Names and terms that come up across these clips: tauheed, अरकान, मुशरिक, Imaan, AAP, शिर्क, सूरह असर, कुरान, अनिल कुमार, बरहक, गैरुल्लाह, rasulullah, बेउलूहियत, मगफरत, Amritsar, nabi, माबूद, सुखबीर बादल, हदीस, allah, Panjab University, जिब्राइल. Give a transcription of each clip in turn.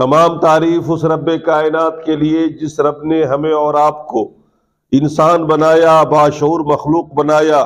तमाम तारीफ़ उस रब कायनात के लिए जिस रब ने हमें और आपको इंसान बनाया, बाशऊर मखलूक बनाया,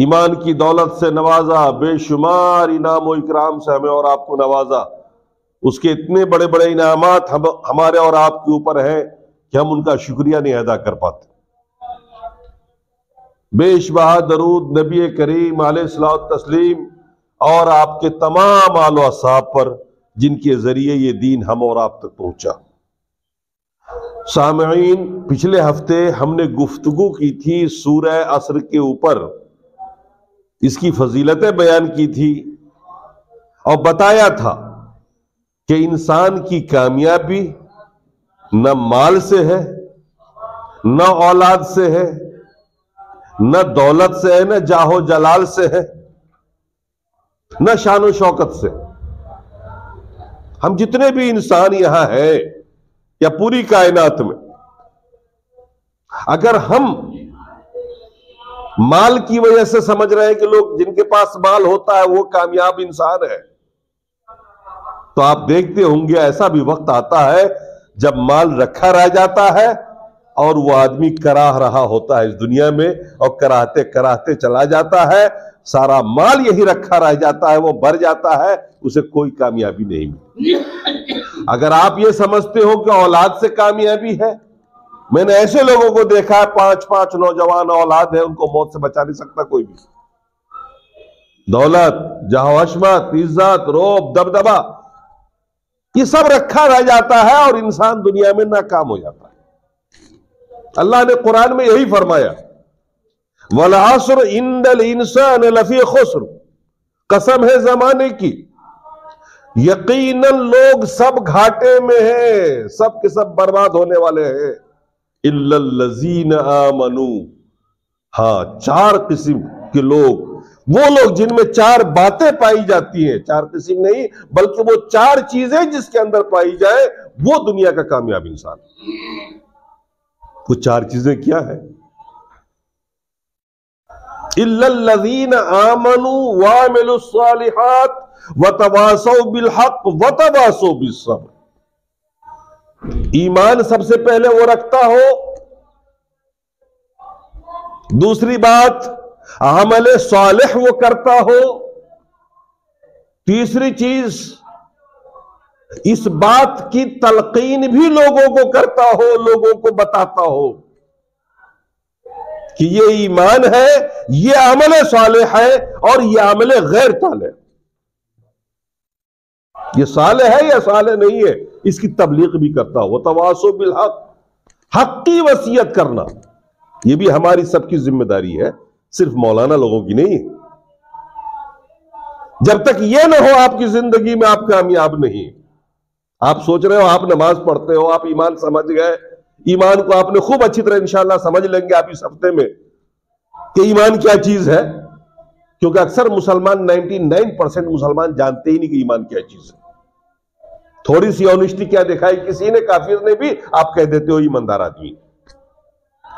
ईमान की दौलत से नवाजा, बेशुमार इनाम व इकराम से हमें और आपको नवाजा। उसके इतने बड़े बड़े इनामात हमारे और आपके ऊपर हैं कि हम उनका शुक्रिया नहीं अदा कर पाते। बेशबहा दरूद नबी करीम अलैहिस्सलातु तस्लीम और आपके तमाम आलो असहाब पर जिनके जरिए ये दीन हम और आप तक पहुंचा। सामईन, पिछले हफ्ते हमने गुफ्तगू की थी सूरह असर के ऊपर, इसकी फजीलतें बयान की थी और बताया था कि इंसान की कामयाबी न माल से है, न औलाद से है, न दौलत से है, न जाहो जलाल से है, न शान शौकत से। हम जितने भी इंसान यहां हैं या पूरी कायनात में, अगर हम माल की वजह से समझ रहे हैं कि लोग जिनके पास माल होता है वो कामयाब इंसान है, तो आप देखते होंगे ऐसा भी वक्त आता है जब माल रखा रह जाता है और वो आदमी कराह रहा होता है इस दुनिया में और कराहते कराहते चला जाता है, सारा माल यही रखा रह जाता है, वो भर जाता है, उसे कोई कामयाबी नहीं मिलती। अगर आप ये समझते हो कि औलाद से कामयाबी है, मैंने ऐसे लोगों को देखा है 5-5 नौजवान औलाद है, उनको मौत से बचा नहीं सकता कोई भी। दौलत, जहाँ हशमत, इज्जत, रोब, दबदबा, ये सब रखा रह जाता है और इंसान दुनिया में नाकाम हो जाता है। अल्लाह ने कुरान में यही फरमाया, वल अस्र इन्नल इंसान लफी खुस्र, कसम है जमाने की, यकीनन लोग सब घाटे में हैं, सब के सब बर्बाद होने वाले हैं। इल्लल लजीना आमनू, हाँ, 4 किस्म के लोग, वो लोग जिनमें 4 बातें पाई जाती हैं, 4 किस्म नहीं बल्कि वो 4 चीजें जिसके अंदर पाई जाए वो दुनिया का कामयाब इंसान। वो 4 चीजें क्या है? इल्लल लजीना आमनू वामिलुस सालिहात वतवासौ बिल हक वतवासौ बिस सब्र। ईमान सबसे पहले वो रखता हो। दूसरी बात, अमल सालेह वो करता हो। तीसरी चीज, इस बात की तलकीन भी लोगों को करता हो, लोगों को बताता हो कि ये ईमान है, ये अमल सालेह है और ये अमल गैर सालेह, ये साले है या साले नहीं है, इसकी तबलीग भी करता हो। तवासो बिल हक, हक की वसीयत करना, यह भी हमारी सबकी जिम्मेदारी है, सिर्फ मौलाना लोगों की नहीं। जब तक ये ना हो आपकी जिंदगी में आप कामयाब नहीं। आप सोच रहे हो आप नमाज पढ़ते हो, आप ईमान समझ गए, ईमान को आपने खूब अच्छी तरह इंशाल्लाह समझ लेंगे आप इस हफ्ते में कि ईमान क्या चीज है, क्योंकि अक्सर मुसलमान 99% मुसलमान जानते ही नहीं कि ईमान क्या चीज है। थोड़ी सी ऑनेस्टी क्या दिखाई किसी ने, काफिर ने भी, आप कह देते हो ईमानदार आदमी।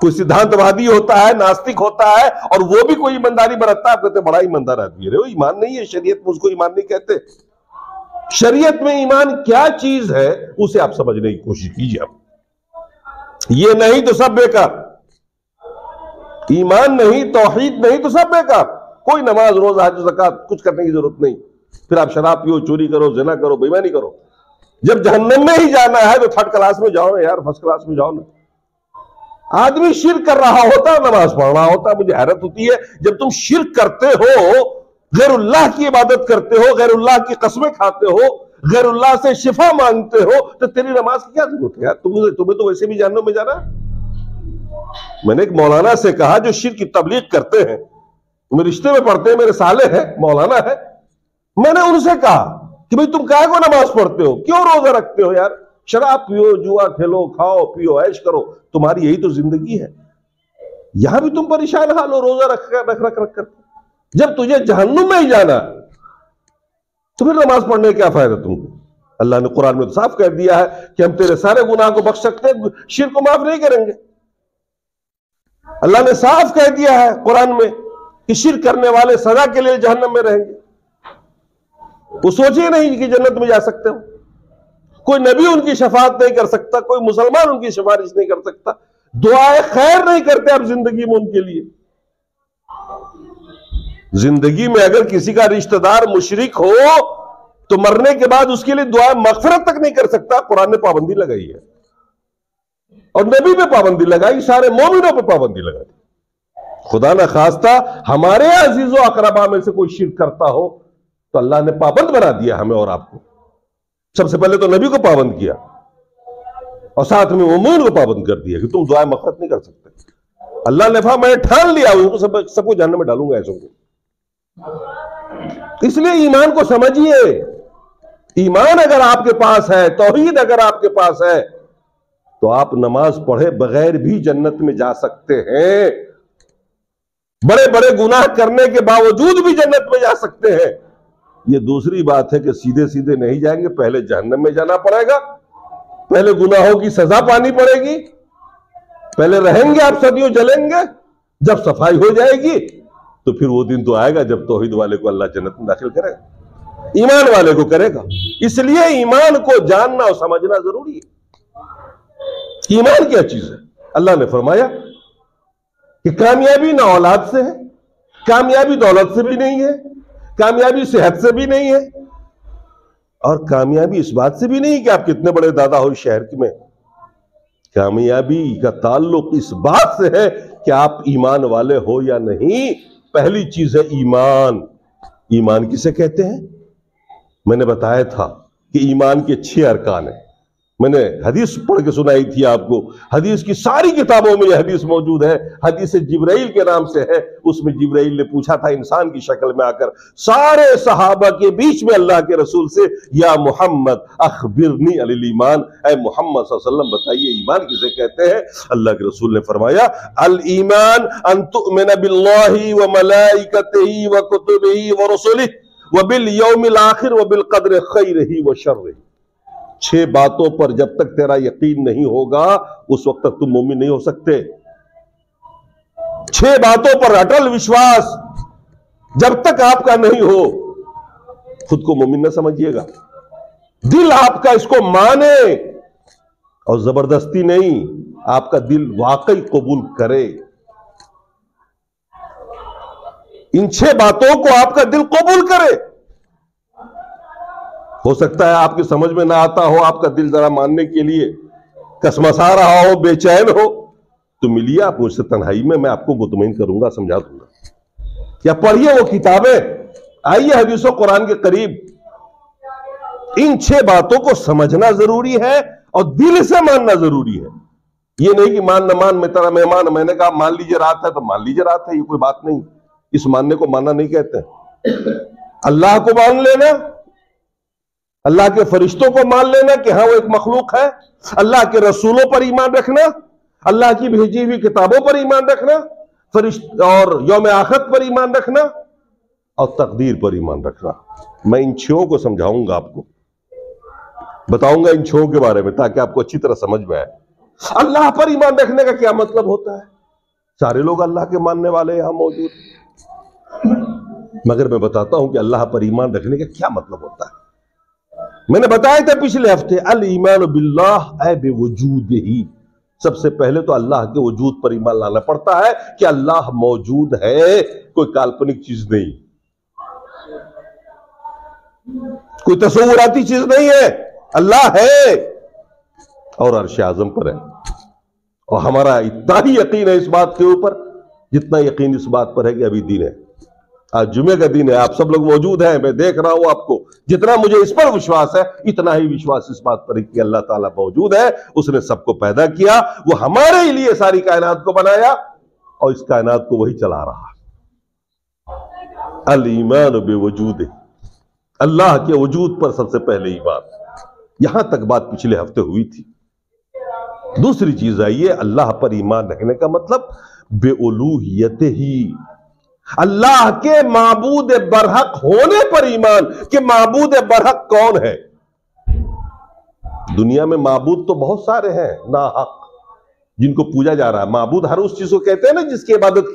कोई सिद्धांतवादी होता है, नास्तिक होता है और वो भी कोई ईमानदारी बरतता है, आप कहते बड़ा ईमानदार आदमी है। वो ईमान नहीं है, शरीयत में उसको ईमान नहीं कहते। शरीयत में ईमान क्या चीज है उसे आप समझने की कोशिश कीजिए। आप ये नहीं तो सब बेकार, ईमान नहीं, तौहीद नहीं तो सब बेकार। कोई नमाज, रोज, हज, ज़कात कुछ करने की जरूरत नहीं। फिर आप शराब पियो, चोरी करो, ज़िना करो, बेईमानी करो। जब जहन्नम में ही जाना है तो 3rd क्लास में जाओ यार, 1st क्लास में जाओ ना। आदमी शिर्क कर रहा होता है, नमाज पढ़ रहा होता है। मुझे हैरत होती है जब तुम शिर्क करते हो, गैरुल्लाह की इबादत करते हो, गैरुल्लाह की कस्में खाते हो, गैरुल्लाह से शिफा मांगते हो, तो तेरी नमाज की क्या जरूरत है यार? तुम्हें तो वैसे भी जहन्नम में जाना। मैंने एक मौलाना से कहा जो शिर्क की तबलीग करते हैं, मेरे रिश्ते में पढ़ते हैं, मेरे साले हैं, मौलाना है, मैंने उनसे कहा कि भाई तुम काहे को नमाज पढ़ते हो, क्यों रोजा रखते हो यार? शराब पियो, जुआ खेलो, खाओ पियो, ऐश करो, तुम्हारी यही तो जिंदगी है। यहां भी तुम परेशान हाल हो रोजा रख कर। जब तुझे जहन्नुम में ही जाना तो फिर नमाज पढ़ने का क्या फायदा तुमको? अल्लाह ने कुरान में तो साफ कह दिया है कि हम तेरे सारे गुनाह को बख्श सकते हैं, शिर्क को माफ नहीं करेंगे। अल्लाह ने साफ कह दिया है कुरान में कि शिर्क करने वाले सदा के लिए जहन्नम में रहेंगे। वो सोचिए नहीं कि जन्नत में जा सकते हो। कोई नबी उनकी शफात नहीं कर सकता, कोई मुसलमान उनकी सिफारिश नहीं कर सकता, दुआएं खैर नहीं करते आप जिंदगी में उनके लिए। जिंदगी में अगर किसी का रिश्तेदार मुशरिक हो तो मरने के बाद उसके लिए दुआ मगफरत तक नहीं कर सकता। कुरान ने पाबंदी लगाई है और नबी पे पाबंदी लगाई, सारे मोमिनों पे पाबंदी लगा दी। खुदा ना खास्ता हमारे अजीजों अकरबा में से कोई शिरक करता हो तो अल्लाह ने पाबंद बना दिया हमें और आपको। सबसे पहले तो नबी को पाबंद किया और साथ में मोमिन को पाबंद कर दिया कि तुम दुआ मगफरत नहीं कर सकते। अल्लाह ने कहा मैंने ठान लिया उनको, सबको जहन्नम में डालूंगा ऐसों को। इसलिए ईमान को समझिए। ईमान अगर आपके पास है, तौहीद अगर आपके पास है, तो आप नमाज पढ़े बगैर भी जन्नत में जा सकते हैं, बड़े बड़े गुनाह करने के बावजूद भी जन्नत में जा सकते हैं। यह दूसरी बात है कि सीधे सीधे नहीं जाएंगे, पहले जहन्नम में जाना पड़ेगा, पहले गुनाहों की सजा पानी पड़ेगी, पहले रहेंगे आप सदियों, जलेंगे। जब सफाई हो जाएगी तो फिर वो दिन तो आएगा जब तौहीद वाले को अल्लाह जन्नत में दाखिल करेगा, ईमान वाले को करेगा। इसलिए ईमान को जानना और समझना जरूरी है। ईमान क्या चीज है? अल्लाह ने फरमाया कि कामयाबी ना औलाद से है, कामयाबी दौलत से भी नहीं है, कामयाबी सेहत से भी नहीं है, और कामयाबी इस बात से भी नहीं कि आप कितने बड़े दादा हो शहर में। कामयाबी का ताल्लुक इस बात से है कि आप ईमान वाले हो या नहीं। पहली चीज है ईमान। ईमान किसे कहते हैं? मैंने बताया था कि ईमान के 6 अरकान है। मैंने हदीस पढ़ के सुनाई थी आपको, हदीस की सारी किताबों में यह हदीस मौजूद है, हदीस जिब्राइल के नाम से है। उसमें जिब्राइल ने पूछा था इंसान की शक्ल में आकर सारे सहाबा के बीच में अल्लाह के रसूल से, या मोहम्मद अखबिरनी अनिल ईमान, ऐ मोहम्मद सल्लल्लाहु अलैहि वसल्लम बताइए ईमान किसे कहते हैं। अल्लाह के रसूल ने फरमाया अल ईमान अन तु'मिन बिल्लाहि व मलाइकतिही व कुतुबिही व रसूलिही व बिल यौमिल आखिर व बिल कद्र खैरिही व शर्रिही। 6 बातों पर जब तक तेरा यकीन नहीं होगा उस वक्त तक तुम मोमिन नहीं हो सकते। 6 बातों पर अटल विश्वास जब तक आपका नहीं हो, खुद को मोमिन ना समझिएगा। दिल आपका इसको माने और जबरदस्ती नहीं, आपका दिल वाकई कबूल करे। इन 6 बातों को आपका दिल कबूल करे। हो सकता है आपकी समझ में ना आता हो, आपका दिल जरा मानने के लिए कसमसा रहा हो, बेचैन हो, तो मिलिए आप मुझसे तन्हाई में, मैं आपको मुतमईन करूंगा, समझा दूंगा। या पढ़िए वो किताबें, आइए हदीसों कुरान के करीब। इन 6 बातों को समझना जरूरी है और दिल से मानना जरूरी है। ये नहीं कि मान न मान, मैं तेरा मेहमान, मैंने कहा मान लीजिए रात है तो मान लीजिए रात है, ये कोई बात नहीं। इस मानने को मानना नहीं कहते। अल्लाह को मान लेना, अल्लाह के फरिश्तों को मान लेना कि हाँ वो एक मखलूक है, अल्लाह के रसूलों पर ईमान रखना, अल्लाह की भेजी हुई किताबों पर ईमान रखना, फरिश्ते और यौम आखिरत पर ईमान रखना और तकदीर पर ईमान रखना। मैं इन 6 को समझाऊंगा, आपको बताऊंगा इन 6 के बारे में, ताकि आपको अच्छी तरह समझ में आए। अल्लाह पर ईमान रखने का क्या मतलब होता है? सारे लोग अल्लाह के मानने वाले यहां मौजूद, मगर मैं बताता हूं कि अल्लाह पर ईमान रखने का क्या मतलब होता है। मैंने बताया था पिछले हफ्ते, अल ईमान बिल्लाह ऐ बेवजूद ही। सबसे पहले तो अल्लाह के वजूद पर ईमान लाना पड़ता है कि अल्लाह मौजूद है, कोई काल्पनिक चीज नहीं, कोई तस्वुराती चीज नहीं है। अल्लाह है और अर्श आजम पर है। और हमारा इतना ही यकीन है इस बात के ऊपर जितना यकीन इस बात पर है कि अभी दिन है, आज जुमे का दिन है, आप सब लोग मौजूद हैं, मैं देख रहा हूं आपको। जितना मुझे इस पर विश्वास है इतना ही विश्वास इस बात पर कि अल्लाह ताला मौजूद है। उसने सबको पैदा किया, वो हमारे लिए सारी कायनात को बनाया और इस कायनात को वही चला रहा। अल ईमान बेवजूद, अल्लाह के वजूद पर सबसे पहले ईमान। यहां तक बात पिछले हफ्ते हुई थी। दूसरी चीज आई है अल्लाह पर ईमान रखने का मतलब बेउलूहियत ही, अल्लाह के माबूद बरहक होने पर ईमान कि माबूद बरहक कौन है। दुनिया में माबूद तो बहुत सारे हैं ना हक, जिनको पूजा जा रहा है। माबूद हर उस चीज को कहते हैं ना जिसकी इबादत